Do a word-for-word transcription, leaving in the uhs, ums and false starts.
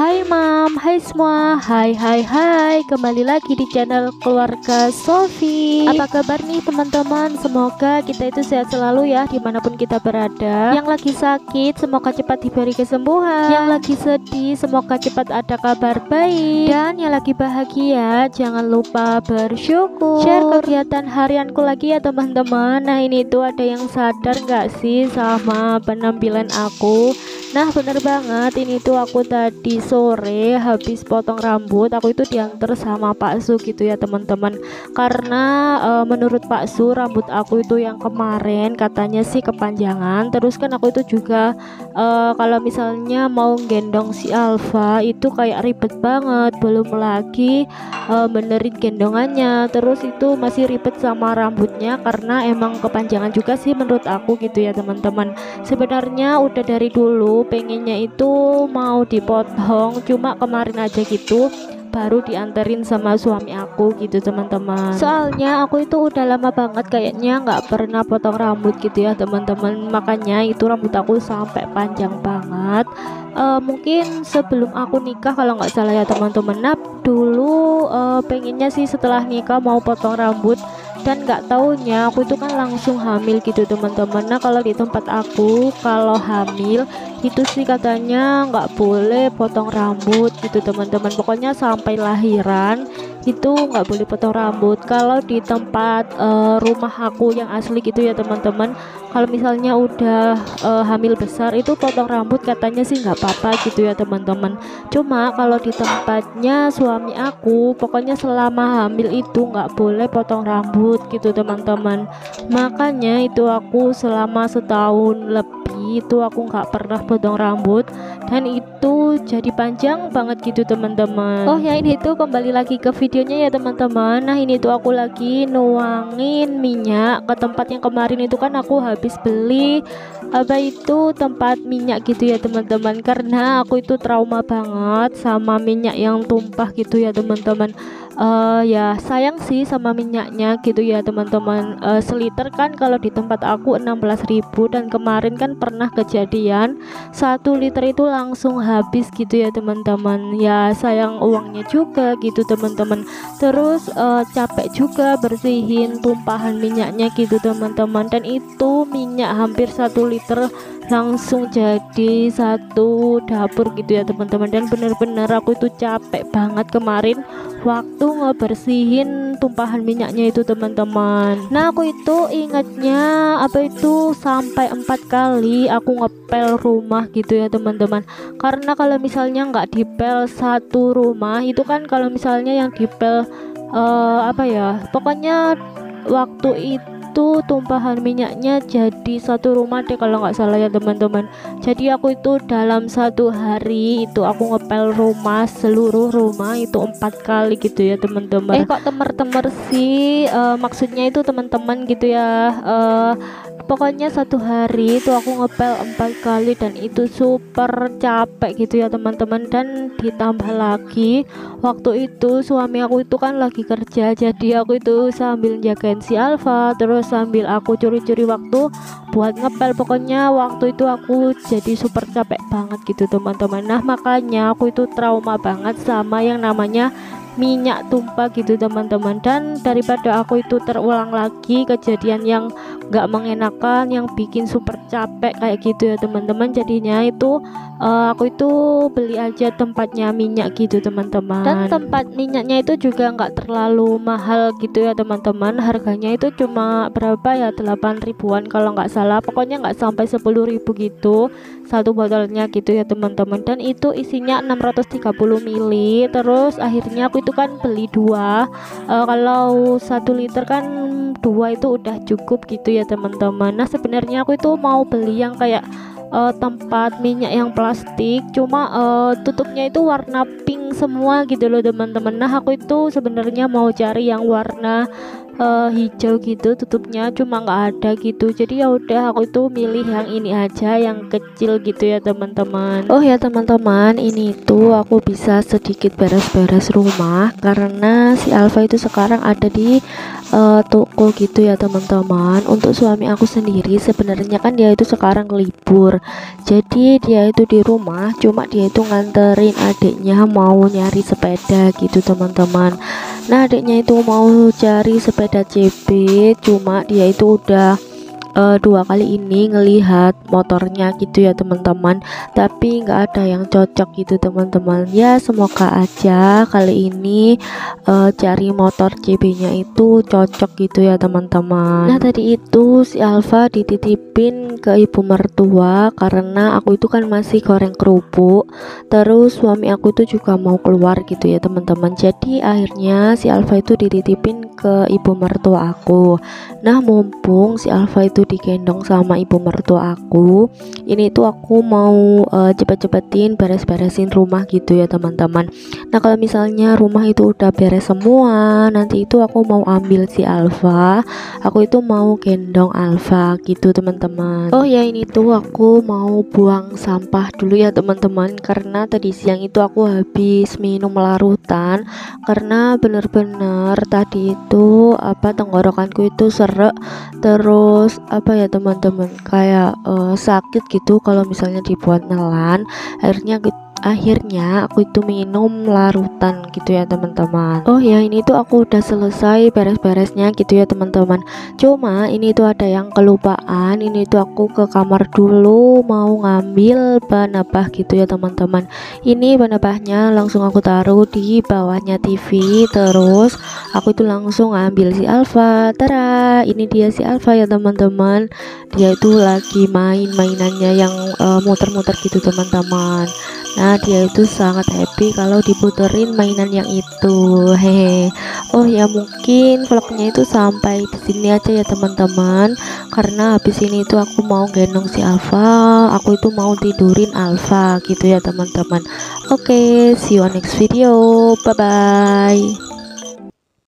Hai mam, hai semua, hai hai hai, kembali lagi di channel keluarga Sofi. Apa kabar nih teman-teman? Semoga kita itu sehat selalu ya dimanapun kita berada. Yang lagi sakit semoga cepat diberi kesembuhan, yang lagi sedih semoga cepat ada kabar baik, dan yang lagi bahagia jangan lupa bersyukur. Share kegiatan harianku lagi ya teman-teman. Nah ini tuh ada yang sadar nggak sih sama penampilan aku? Nah bener banget, ini tuh aku tadi sore habis potong rambut. Aku itu diantar sama Pak Su gitu ya teman-teman. Karena e, menurut Pak Su rambut aku itu yang kemarin katanya sih kepanjangan. Terus kan aku itu juga e, kalau misalnya mau gendong si Alfa itu kayak ribet banget. Belum lagi e, benerin gendongannya, terus itu masih ribet sama rambutnya. Karena emang kepanjangan juga sih menurut aku gitu ya teman-teman. Sebenarnya udah dari dulu pengennya itu mau dipotong, cuma kemarin aja gitu baru dianterin sama suami aku gitu teman-teman. Soalnya aku itu udah lama banget kayaknya nggak pernah potong rambut gitu ya teman-teman. Makanya itu rambut aku sampai panjang banget. Uh, mungkin sebelum aku nikah kalau nggak salah ya teman-teman. Nah dulu uh, pengennya sih setelah nikah mau potong rambut, dan nggak taunya aku itu kan langsung hamil gitu teman-teman. Nah kalau di tempat aku kalau hamil itu sih katanya nggak boleh potong rambut gitu teman-teman. Pokoknya sampai lahiran itu nggak boleh potong rambut. Kalau di tempat uh, rumah aku yang asli gitu ya teman-teman, kalau misalnya udah uh, hamil besar itu potong rambut katanya sih nggak apa-apa gitu ya teman-teman. Cuma kalau di tempatnya suami aku pokoknya selama hamil itu nggak boleh potong rambut gitu teman-teman. Makanya itu aku selama setahun lebih itu aku nggak pernah potong rambut, dan itu jadi panjang banget gitu teman-teman. Oh ya, ini tuh kembali lagi ke video videonya ya teman-teman. Nah ini tuh aku lagi nuangin minyak ke tempat yang kemarin itu kan aku habis beli apa itu tempat minyak gitu ya teman-teman. Karena aku itu trauma banget sama minyak yang tumpah gitu ya teman-teman. Uh, ya sayang sih sama minyaknya gitu ya teman-teman. Uh, seliter kan kalau di tempat aku enam belas ribu, dan kemarin kan pernah kejadian satu liter itu langsung habis gitu ya teman-teman. Ya sayang uangnya juga gitu teman-teman. Terus uh, capek juga bersihin tumpahan minyaknya gitu teman-teman. Dan itu minyak hampir satu liter langsung jadi satu dapur gitu ya teman-teman. Dan bener-bener aku itu capek banget kemarin waktu ngebersihin tumpahan minyaknya itu teman-teman. Nah aku itu ingatnya apa itu sampai empat kali aku ngepel rumah gitu ya teman-teman. Karena kalau misalnya nggak dipel satu rumah itu kan, kalau misalnya yang dipel uh, apa ya, pokoknya waktu itu itu tumpahan minyaknya jadi satu rumah deh kalau nggak salah ya teman-teman. Jadi aku itu dalam satu hari itu aku ngepel rumah, seluruh rumah itu empat kali gitu ya teman-teman. Eh kok temer-temer sih, uh, maksudnya itu teman-teman gitu ya. uh, Pokoknya satu hari itu aku ngepel empat kali, dan itu super capek gitu ya teman-teman. Dan ditambah lagi waktu itu suami aku itu kan lagi kerja, jadi aku itu sambil jagain si Alfa, terus sambil aku curi-curi waktu buat ngepel. Pokoknya waktu itu aku jadi super capek banget gitu teman-teman. Nah makanya aku itu trauma banget sama yang namanya minyak tumpah gitu teman-teman. Dan daripada aku itu terulang lagi kejadian yang gak mengenakan, yang bikin super capek kayak gitu ya teman-teman, jadinya itu uh, aku itu beli aja tempatnya minyak gitu teman-teman. Dan tempat minyaknya itu juga gak terlalu mahal gitu ya teman-teman. Harganya itu cuma berapa ya, delapan ribuan kalau gak salah. Pokoknya gak sampai sepuluh ribu gitu satu botolnya gitu ya teman-teman. Dan itu isinya enam ratus tiga puluh mili. Terus akhirnya aku itu kan beli dua. uh, Kalau satu liter kan dua itu udah cukup gitu ya teman-teman. Nah sebenarnya aku itu mau beli yang kayak uh, tempat minyak yang plastik, cuma uh, tutupnya itu warna pink semua gitu loh teman-teman. Nah aku itu sebenarnya mau cari yang warna uh, hijau gitu tutupnya, cuma nggak ada gitu. Jadi ya udah aku itu milih yang ini aja, yang kecil gitu ya teman-teman. Oh ya teman-teman, ini tuh aku bisa sedikit beres-beres rumah karena si Alfa itu sekarang ada di uh, toko gitu ya teman-teman. Untuk suami aku sendiri sebenarnya kan dia itu sekarang libur, jadi dia itu di rumah, cuma dia itu nganterin adiknya mau nyari sepeda gitu teman-teman. Nah adiknya itu mau cari sepeda C B, cuma dia itu udah uh, dua kali ini ngelihat motornya gitu ya teman-teman, tapi nggak ada yang cocok gitu teman-teman. Ya semoga aja kali ini uh, cari motor C B-nya itu cocok gitu ya teman-teman. Nah tadi itu si Alfa dititipin ke ibu mertua karena aku itu kan masih goreng kerupuk, terus suami aku itu juga mau keluar gitu ya teman-teman. Jadi akhirnya si Alfa itu dititipin ke ibu mertua aku. Nah mumpung si Alfa itu digendong sama ibu mertua aku, ini tuh aku mau uh, cepet-cepetin beres-beresin rumah gitu ya teman-teman. Nah kalau misalnya rumah itu udah beres semua, nanti itu aku mau ambil si Alfa, aku itu mau gendong Alfa gitu teman-teman. Oh ya ini tuh aku mau buang sampah dulu ya teman-teman, karena tadi siang itu aku habis minum larutan karena bener-bener tadi itu Itu apa tenggorokanku itu serak, terus apa ya teman-teman kayak uh, sakit gitu kalau misalnya dibuat nelan. Akhirnya akhirnya aku itu minum larutan gitu ya teman-teman. Oh ya ini tuh aku udah selesai beres-beresnya gitu ya teman-teman, cuma ini tuh ada yang kelupaan. Ini tuh aku ke kamar dulu mau ngambil penabah gitu ya teman-teman. Ini penabahnya langsung aku taruh di bawahnya T V, terus aku itu langsung ambil si Alfa. Tara, ini dia si Alfa ya teman-teman, dia itu lagi main mainannya yang uh, muter-muter gitu teman-teman. Nah dia itu sangat happy kalau diputerin mainan yang itu, hehe. Oh ya mungkin vlognya itu sampai di sini aja ya teman-teman, karena habis ini itu aku mau gendong si Alfa, aku itu mau tidurin Alfa gitu ya teman-teman. Oke, see you on next video, bye bye.